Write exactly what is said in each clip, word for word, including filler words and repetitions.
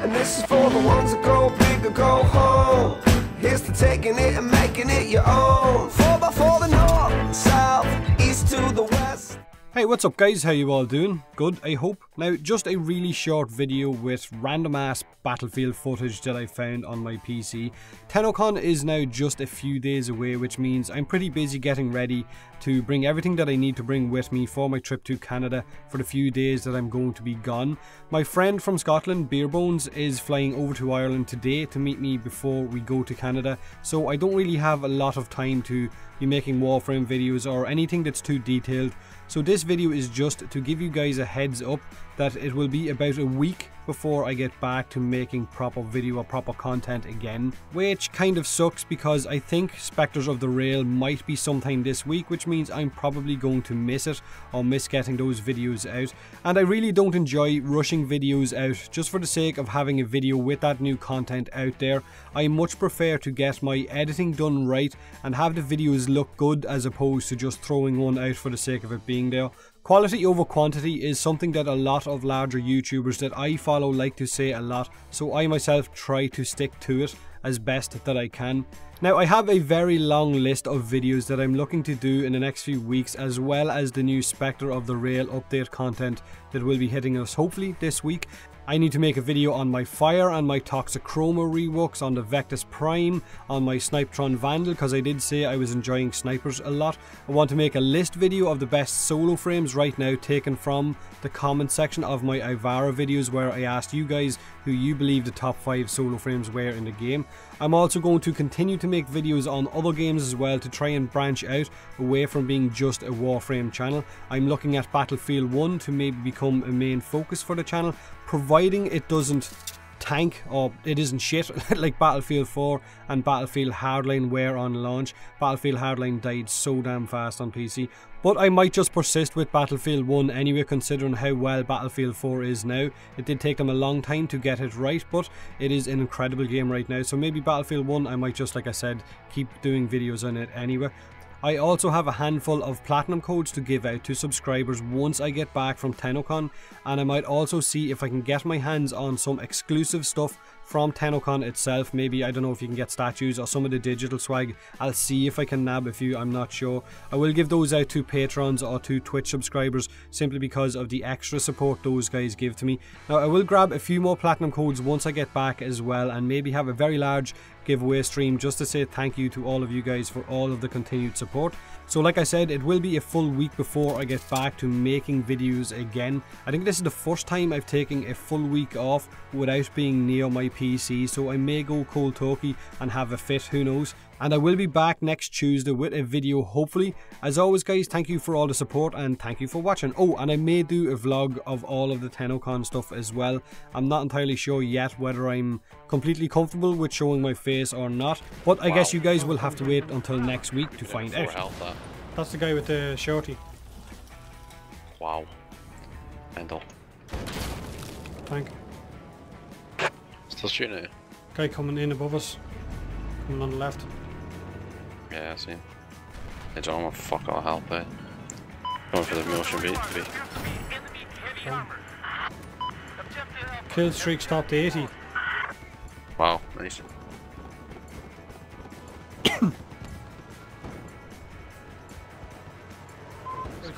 And this is for the ones that go big or go home. Here's to taking it and making it your own. Four by four, the north, south, east to the west. Hey, what's up guys, how you all doing? Good, I hope. Now, just a really short video with random ass Battlefield footage that I found on my P C. TennoCon is now just a few days away, which means I'm pretty busy getting ready to bring everything that I need to bring with me for my trip to Canada for the few days that I'm going to be gone. My friend from Scotland, Beer Bones, is flying over to Ireland today to meet me before we go to Canada, so I don't really have a lot of time to be making Warframe videos or anything that's too detailed. So this video is just to give you guys a heads up that it will be about a week before I get back to making proper video or proper content again, which kind of sucks because I think Spectres of the Rail might be sometime this week, which means I'm probably going to miss it or miss getting those videos out. And I really don't enjoy rushing videos out just for the sake of having a video with that new content out there. I much prefer to get my editing done right and have the videos look good as opposed to just throwing one out for the sake of it being there. Quality over quantity is something that a lot of larger YouTubers that I follow like to say a lot, so I myself try to stick to it as best that I can. Now, I have a very long list of videos that I'm looking to do in the next few weeks, as well as the new Spectre of the Rail update content that will be hitting us hopefully this week. I need to make a video on my Fire and my Toxicroma reworks, on the Vectis Prime, on my Snipetron Vandal, because I did say I was enjoying snipers a lot. I want to make a list video of the best solo frames right now, taken from the comment section of my Ivara videos, where I asked you guys who you believe the top five solo frames were in the game. I'm also going to continue to make videos on other games as well, to try and branch out away from being just a Warframe channel. I'm looking at Battlefield one to maybe become a main focus for the channel, providing it doesn't tank or it isn't shit like Battlefield four and Battlefield Hardline were on launch. Battlefield Hardline died so damn fast on P C. But I might just persist with Battlefield one anyway, considering how well Battlefield four is now. It did take them a long time to get it right, but it is an incredible game right now. So maybe Battlefield one, I might just, like I said, keep doing videos on it anyway. I also have a handful of platinum codes to give out to subscribers once I get back from TennoCon, and I might also see if I can get my hands on some exclusive stuff from TennoCon itself. Maybe, I don't know if you can get statues or some of the digital swag. I'll see if I can nab a few, I'm not sure. I will give those out to patrons or to Twitch subscribers, simply because of the extra support those guys give to me. Now, I will grab a few more platinum codes once I get back as well, and maybe have a very large giveaway stream just to say thank you to all of you guys for all of the continued support. So like I said, it will be a full week before I get back to making videos again. I think this is the first time I've taken a full week off without being near my P C, so I may go cold turkey and have a fit, who knows. And I will be back next Tuesday with a video, hopefully. As always guys, thank you for all the support and thank you for watching. Oh, and I may do a vlog of all of the TennoCon stuff as well. I'm not entirely sure yet whether I'm completely comfortable with showing my face or not, but I wow. guess you guys will have to wait until next week to find out. Alpha. That's the guy with the shorty. Wow. Vandal. Thank you. Still shooting at you. Guy coming in above us. Coming on the left. Yeah, I see him. They don't want to fuck all help there. Going for the motion beat. beat. Oh. Kill streak stopped at eighty. Wow, nice.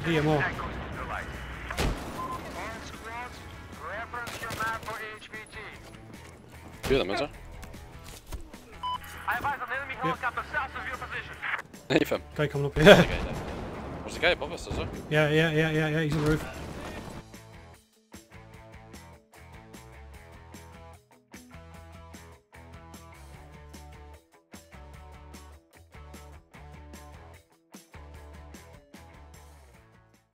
D M O. Two of them, is there? I advise an enemy helicopter south of your position. Nathan. Guy coming up here. There's a guy above us, is there? Yeah, yeah, yeah, yeah, yeah, he's on the roof.